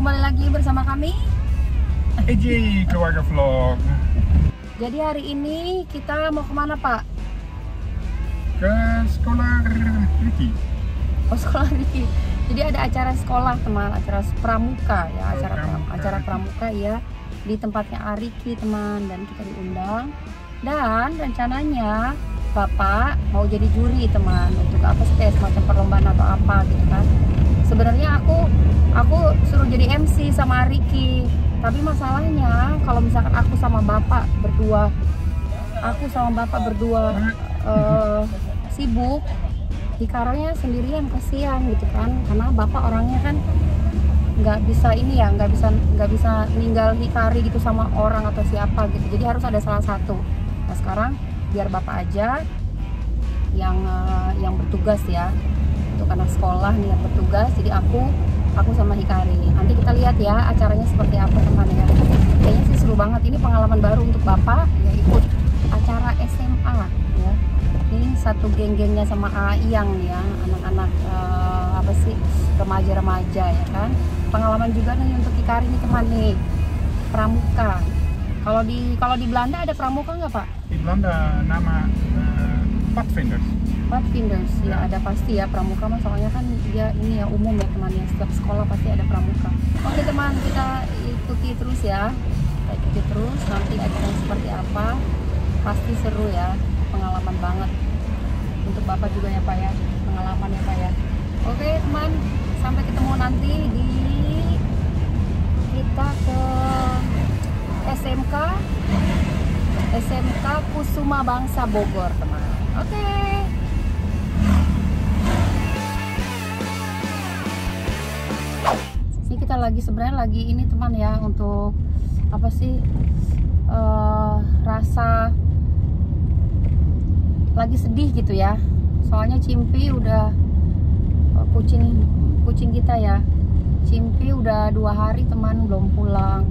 Kembali lagi bersama kami AJ Keluarga Vlog. Jadi hari ini kita mau kemana, Pak? Ke sekolah Riki. Oh, sekolah Riki. Jadi ada acara sekolah, teman, acara pramuka ya, acara pramuka ya, di tempatnya Ariki, teman, dan kita diundang. Dan rencananya Bapak mau jadi juri, teman, untuk apa sih, semacam perlombaan atau apa gitu kan. Sebenarnya aku suruh jadi MC sama Ricky, tapi masalahnya kalau misalkan aku sama bapak berdua sibuk, Hikaranya sendirian, kasihan gitu kan, karena bapak orangnya kan nggak bisa ninggal Hikari gitu sama orang atau siapa gitu, jadi harus ada salah satu. Nah sekarang biar bapak aja yang bertugas ya, untuk anak sekolah nih yang bertugas, jadi aku sama Hikari. Nanti kita lihat ya acaranya seperti apa, teman ya. Kayaknya sih seru banget, ini pengalaman baru untuk Bapak ya, ikut acara SMA ya. Ini satu geng-gengnya sama Ayang ya, anak-anak remaja-remaja ya kan. Pengalaman juga nih untuk Hikari nih, teman nih. Pramuka. Kalau di Belanda ada pramuka nggak, Pak? Di Belanda nama Batfingers. Batfingers ya, ada pasti ya pramuka, soalnya kan dia ini ya umum ya, teman ya, setiap sekolah pasti ada pramuka. Oke teman, kita ikuti terus ya, kita ikuti terus nanti acaranya seperti apa, pasti seru ya, pengalaman banget untuk Bapak juga ya Pak ya, pengalaman ya Pak ya. Oke teman, sampai ketemu nanti di kita ke SMK KUSUMA BANGSA BOGOR, teman. Oke. Kita sebenarnya lagi ini teman ya, untuk apa sih, rasa lagi sedih gitu ya, soalnya Cimpi udah kucing kita ya, Cimpi udah 2 hari teman belum pulang.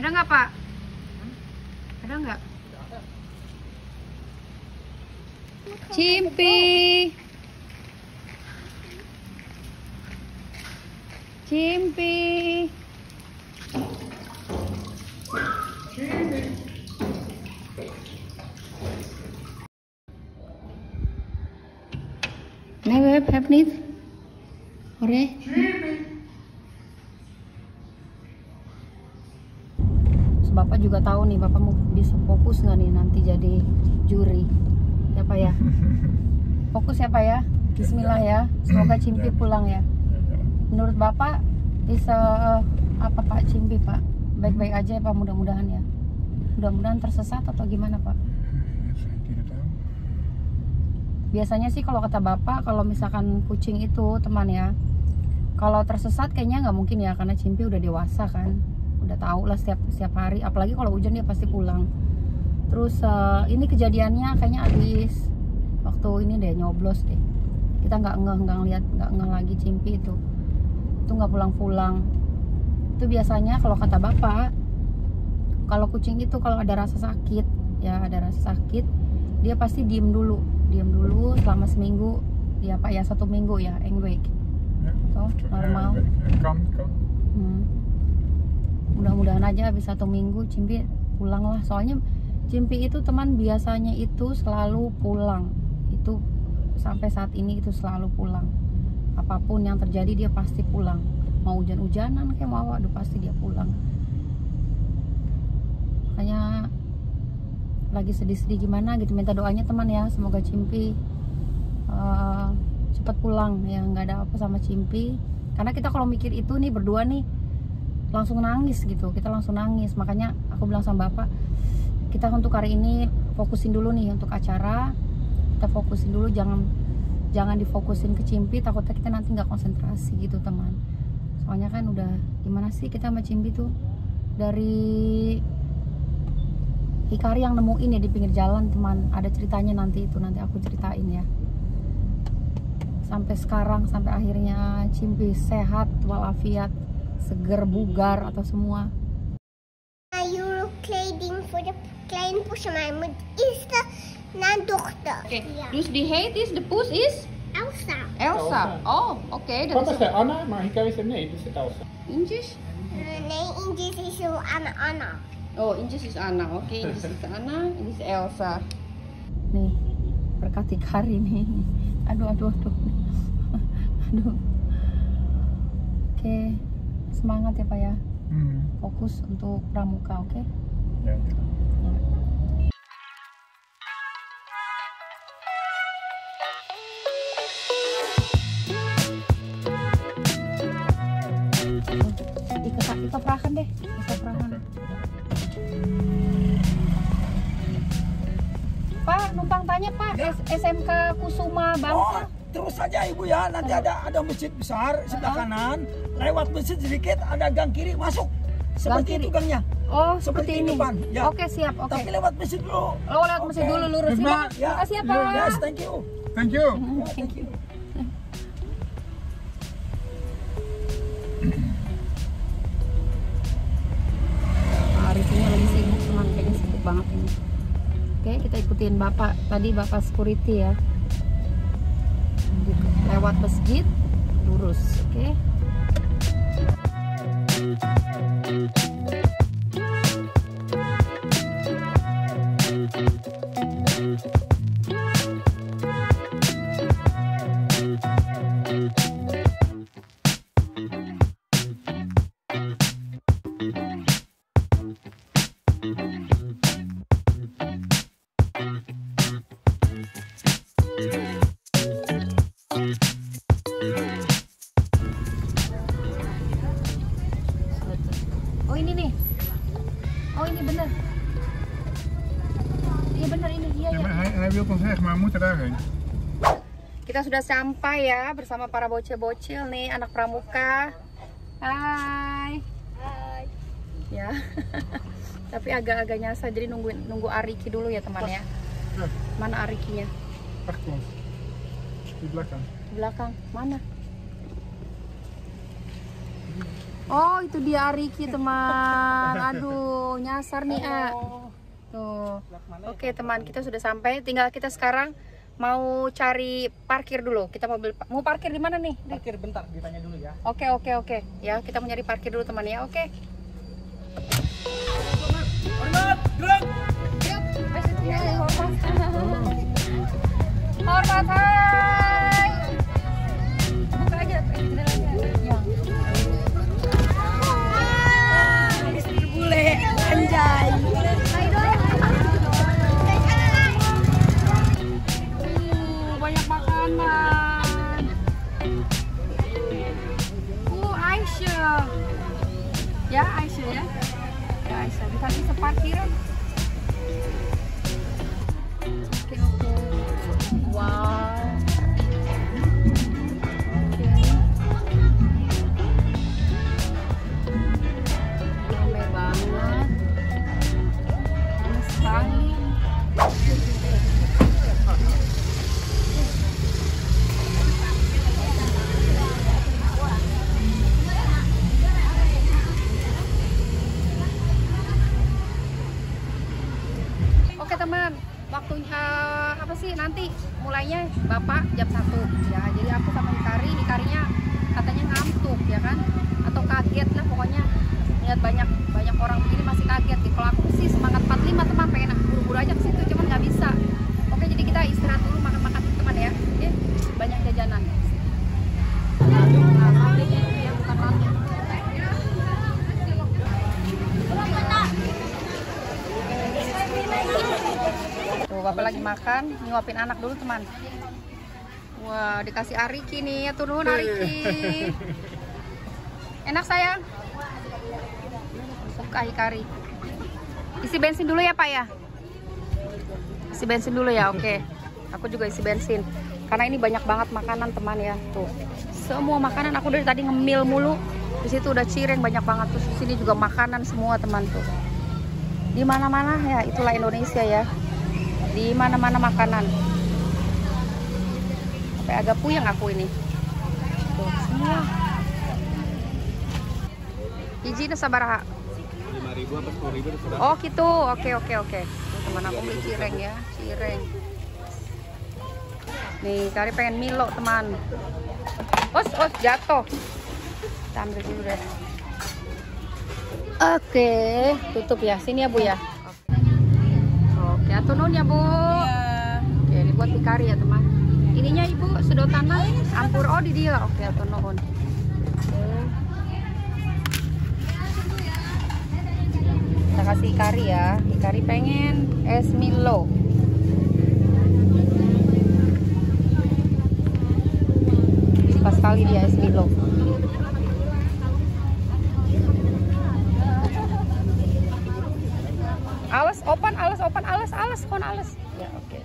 Ada nggak Pak? Ada nggak? Cimpi. Nee, we hebben niet. Oké. Bapak juga tahu nih, Bapak mau bisa fokus nggak nih nanti jadi juri. Ya Pak ya, fokus ya Pak ya, bismillah ya, semoga Cimpi pulang ya. Menurut Bapak bisa apa Pak, Cimpi Pak? Baik-baik aja ya Pak, mudah-mudahan ya. Mudah-mudahan tersesat atau gimana Pak? Saya tidak tahu. Biasanya sih kalau kata Bapak, kalau misalkan kucing itu teman ya, kalau tersesat kayaknya nggak mungkin ya, karena Cimpi udah dewasa kan, udah tahu lah setiap hari, apalagi kalau hujan dia pasti pulang. Terus ini kejadiannya kayaknya habis waktu ini deh, nyoblos deh. Kita nggak ngeh lagi Cimpi itu nggak pulang-pulang. Itu biasanya kalau kata Bapak, kalau kucing itu kalau ada rasa sakit ya, ada rasa sakit, dia pasti diem dulu selama seminggu ya Pak ya, 1 minggu ya, engweek. So, normal. Mudah-mudahan aja habis 1 minggu Cimpi pulang lah, soalnya Cimpi itu teman biasanya itu selalu pulang, itu sampai saat ini itu selalu pulang, apapun yang terjadi dia pasti pulang, mau hujan-hujanan kayak mau aduh pasti dia pulang. Makanya lagi sedih-sedih gimana gitu, minta doanya teman ya, semoga Cimpi cepat pulang ya, nggak ada apa sama Cimpi, karena kita kalau mikir itu nih berdua nih langsung nangis gitu, kita langsung nangis. Makanya aku bilang sama Bapak, kita untuk hari ini fokusin dulu nih untuk acara, kita fokusin dulu, jangan difokusin ke Cimpi, takutnya kita nanti nggak konsentrasi gitu teman, soalnya kan udah gimana sih kita sama Cimpi tuh, dari Hikari yang nemuin ya di pinggir jalan teman, ada ceritanya nanti itu, nanti aku ceritain ya. Sampai sekarang, sampai akhirnya Cimpi sehat walafiat, seger bugar atau semua. Klein poes, maar het is de nadochter. Okay. Ja. Dus die heet is, de poes is? Elsa. Elsa. Oh, okay. What is that? Anna? My Hikari name is Elsa. English? English is Anna. Anna. Oh, English is Anna. Okay, English is Anna. Ini Elsa. Nih, berkat Hikari nih. Aduh. Aduh. Oke, semangat ya Pak ya. Fokus untuk pramuka, oke? Ya. Kita perahan deh. Pak, numpang tanya Pak, ya. SMK KUSUMA Bangsa. Oh. Terus saja Ibu ya, nanti ada masjid besar sebelah kanan, lewat masjid sedikit ada gang kiri masuk. Seperti itu gangnya. Oh, seperti ini. Depan, ya. Oke, siap. Oke. Tapi lewat masjid dulu. Oh, lewat masjid dulu lurus ya. Terima kasih ya, Pak. Yes, thank you. Thank you. Ya, thank you. Arifinya lagi sibuk, teman kayaknya sibuk banget ini. Oke, kita ikutin Bapak. Tadi Bapak security ya. Lewat masjid lurus, oke? Kita sudah sampai ya bersama para bocil-bocil nih, anak pramuka. Hai. Ya. Tapi agak-agak nyasar jadi nunggu Ariki dulu ya teman ya. Mana Arikinya? Di belakang. Mana? Oh, itu dia Ariki teman. Aduh, nyasar nih, A. Tuh. Oke, teman, kita sudah sampai. Tinggal kita sekarang mau cari parkir dulu. Kita mau parkir di mana nih? Parkir bentar, ditanya dulu ya. Oke. Ya, kita mau nyari parkir dulu teman ya. Oke. Hormat, gerak. Yuk, peserta hormat. Hormat, hai. Buka aja jendelanya. Ya. Ah, istri bule, anjay. Ya Aisyah, di tadi separkiran. Oke. Wow. Oke. Ramai banget. Panas sekali. Nanti mulainya Bapak jam 1 ya, jadi aku sama Hikarinya katanya ngantuk ya kan, atau kaget lah pokoknya, lihat banyak orang begini masih kaget gitu. Kalau aku sih semangat 45 teman, pengen buru-buru aja ke situ cuman nggak bisa. Oke, jadi kita istirahat dulu, makan-makan teman ya. Oke, banyak jajanan. Bapak lagi makan, nyuapin anak dulu teman. Wah, dikasih Ariki nih, ya turun Ariki. Enak sayang. Suka Hikari. Isi bensin dulu ya Pak ya. Oke. Aku juga isi bensin. Karena ini banyak banget makanan teman ya. Tuh, semua makanan, aku dari tadi ngemil mulu. Di situ udah cireng banyak banget, terus di sini juga makanan semua teman tuh. Di mana-mana ya, itulah Indonesia ya. Di mana-mana makanan. Sampai agak puyeng aku ini. Tuh, semua. Izinnya sabaraha? 5.000 atau 10.000 sudah. Oh, gitu. Oke. Teman aku beli cireng ya, cireng. Nih, Hikari pengen Milo, teman. Os jatuh. Kita ambil dulu deh. Oke, tutup ya. Sini ya, Bu ya. Oke, atur nun ya, Bu. Ya. Oke, ini buat Hikari ya, teman. Ininya Ibu sedotan mah campur oh di dia. Oke, atur nun. Kita kasih Hikari ya. Hikari pengen es Milo. Pas kali dia es Milo. Alas open, alas open, alas, alas, kon alas. Ya, oke. Okay.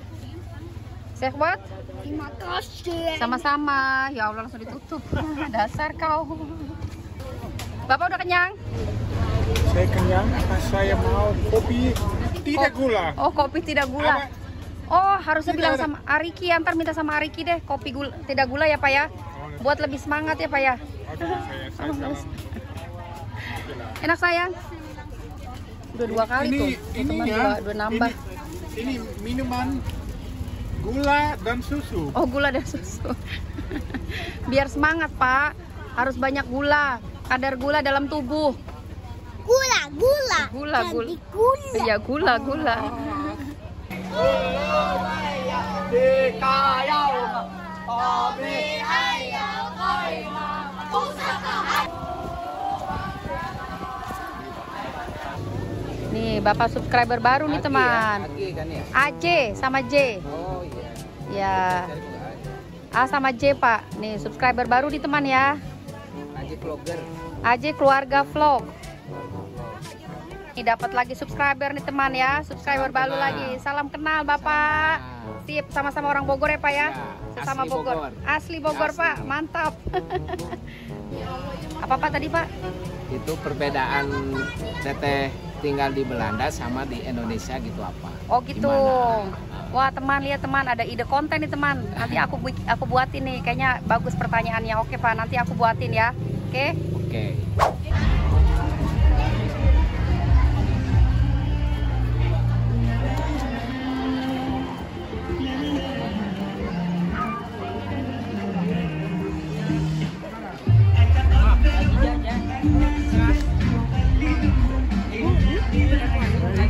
Sehat? Terima kasih. Sama-sama. Ya Allah, langsung ditutup. Dasar kau. Bapak udah kenyang? Saya kenyang, saya mau kopi tidak gula. Oh, kopi tidak gula. Oh, harusnya bilang sama Ariki, antar minta sama Ariki deh, kopi gula, tidak gula ya Pak ya. Buat lebih semangat ya Pak ya. Enak sayang. Udah dua kali ini, tuh, teman-teman nambah. Ini minuman gula dan susu. Oh, gula dan susu. Biar semangat Pak, harus banyak gula, kadar gula dalam tubuh. Gula. Ya gula. Nih bapak subscriber baru nih teman. AJ sama J. Oh iya. Ya. A sama J Pak. Nih subscriber baru nih teman ya. AJ Keluarga Vlog. Dapat lagi subscriber nih teman ya, subscriber baru lagi. Salam kenal Bapak. Sip, sama-sama orang Bogor ya Pak ya. Sesama asli Bogor. Asli Bogor Pak, mantap. Apa tadi Pak? Itu perbedaan teteh tinggal di Belanda sama di Indonesia gitu apa? Oh gitu. Gimana? Wah teman, lihat teman, ada ide konten nih teman. Nanti aku buatin nih, kayaknya bagus pertanyaannya. Oke Pak, nanti aku buatin ya. Oke? Oke. Jadi mulai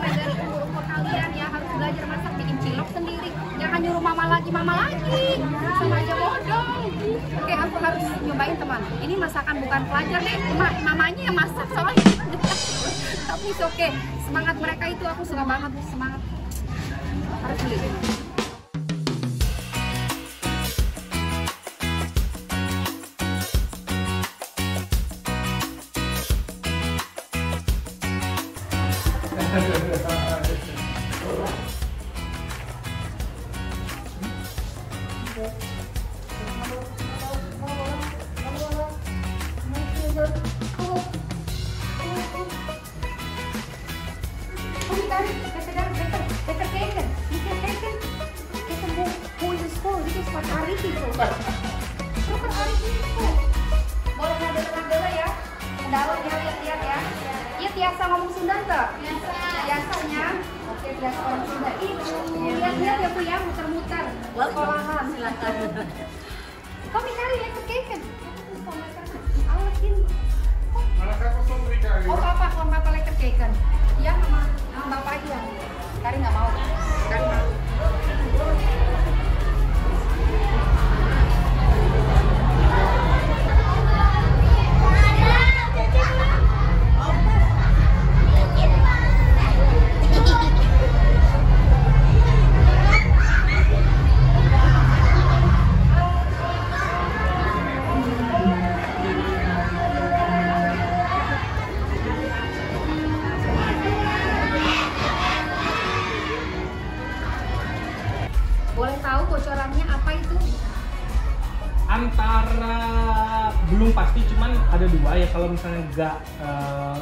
dari umur kalian ya harus belajar masak, bikin cilok sendiri. Jangan nyuruh mama lagi. Sama aja bodoh. Oke, aku harus nyobain teman. Ini masakan bukan pelajar deh, mamanya yang masak soalnya. Tapi oke, okay. Semangat mereka itu aku suka banget, semangat. Harus beli. Biasa ngomong Sunda enggak? Biasanya. Oke, biasa ngomong Sunda. Lihat-lihat ya Bu ya, muter-muter. Sekolahan. Silakan. Kok Hikari ya kekeken? Alakin. Oh, Papa leker kekeken. Iya, Mama Bapak aja. Hikari enggak mau. Hikari mau. antara belum pasti, cuman ada dua ya. Kalau misalnya nggak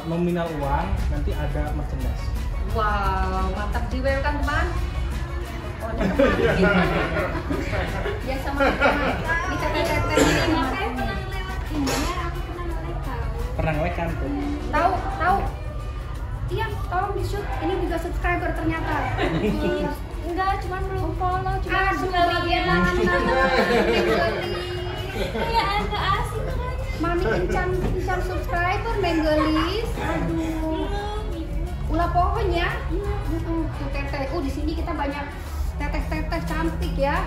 nominal uang, nanti ada merchandise. Wow, mantap jiwa kan teman. Oh, biasa kita pernah ngelekan tuh. Tahu, tahu. Iya, tolong di shoot. Ini juga subscriber ternyata. Enggak, cuma belum follow. Cuma sebagian ya agak asik. Mami kencang subscriber menggelis. Aduh. Ulah pohon ya. Tuh teteh. Di sini kita banyak teteh-teteh cantik ya.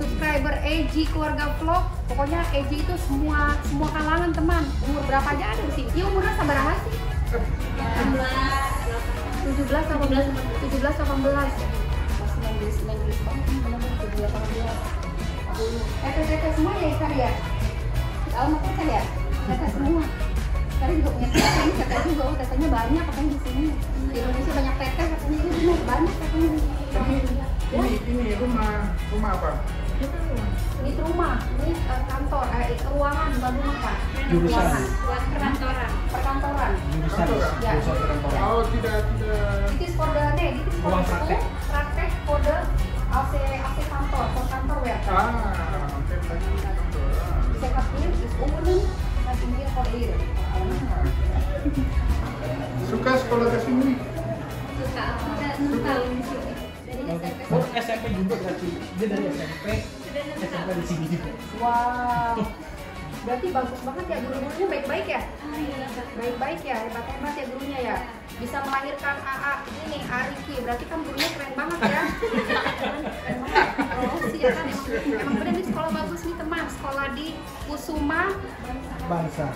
Subscriber AJ Keluarga Vlog. Pokoknya AJ itu semua kalangan teman. Umur berapa aja ada di sini? Ya umurnya sabaraha sih? 17, 18. Teteh-teteh semua ya Hikari ya? Alma teteh ya? Teteh semua. Hikari juga punya teteh juga. Tetehnya banyak katanya di sini. Di Indonesia banyak teteh katanya. Ini banyak katanya. Ini rumah apa? Ini rumah, ini kantor, ruangan, bukan rumah Pak. Jurusan. Perkantoran. Ya. Oh, tidak. Itu kodenya, itu ruang praktek. Praktek kode AC kantor, ya. Bisa kapil, umurnya masih dia kodir. Suka sekolah ke sini? Suka. Oh, SMP juga berarti. Dia dari SMP di sini juga. Wow. Berarti bagus banget ya, guru-gurunya baik-baik ya? Baik-baik ya, hebat-hebat ya gurunya ya. Bisa melahirkan AA ini Ariki. Berarti kan gurunya keren banget ya. Keren banget. Oh, iya kan emang benar nih sekolah bagus nih teman. Sekolah di Kusuma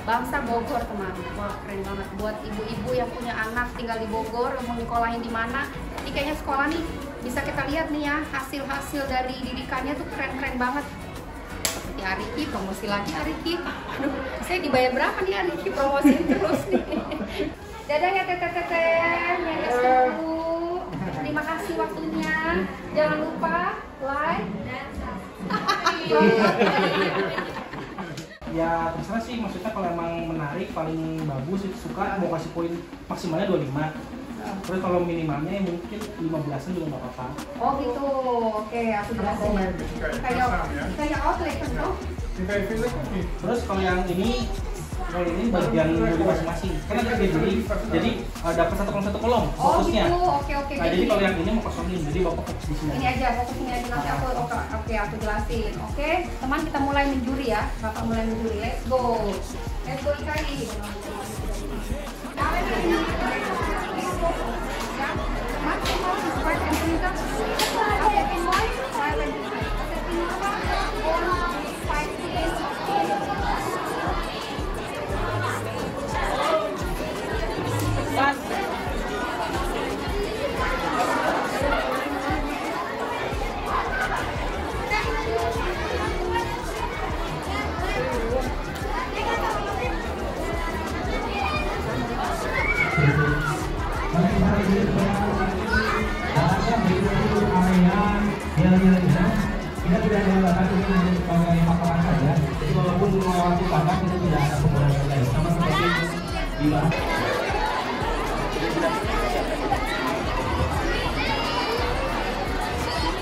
Bangsa Bogor teman. Wah, keren banget buat ibu-ibu yang punya anak tinggal di Bogor, mau sekolahin di mana. Ini kayaknya sekolah nih bisa kita lihat nih ya, hasil-hasil dari didikannya tuh keren-keren banget. Seperti Ariki, promosi lagi Ariki. Aduh, saya dibayar berapa nih Ariki promosi terus nih. Dadah ya teteh-teteh, terima kasih waktunya. Jangan lupa like dan subscribe. Ya terserah sih, maksudnya kalau emang menarik paling bagus itu suka, mau kasih poin maksimalnya 25. Terus kalau minimalnya mungkin 15-an juga nggak apa-apa. Oh gitu, oke aku jelasin ya. Kayak outlet kan tuh. Terus kalau yang ini, bagian dari masing-masing. Karena ada dibeli, jadi dapat satu kolom fokusnya. Oh gitu, oke. Nah, jadi kalau yang ini mau kosongin, jadi bapak fokus di sini. Ini aja, fokus ini aja. Nanti aku jelasin. Oke, teman kita mulai menjuri ya. Bapak mulai menjuri. Let's go. Let's go Hikari.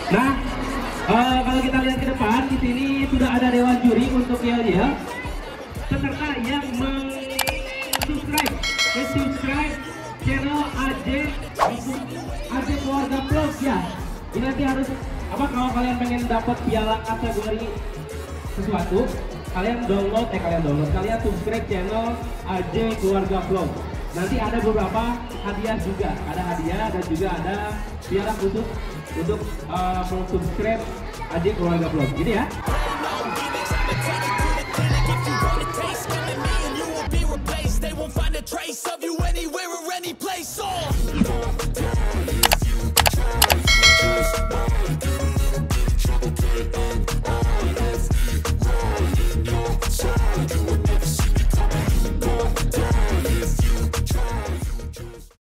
Nah, kalau kita lihat ke depan, di sini sudah ada dewan juri untuk ya peserta yang subscribe channel AJ Keluarga Vlog ya. Ini nanti harus kalau kalian pengen dapat piala kategori sesuatu, kalian subscribe channel AJ Keluarga Vlog. Nanti ada beberapa hadiah juga, ada hadiah dan juga ada piala khusus untuk subscribe AJ Keluarga Vlog, gitu ya.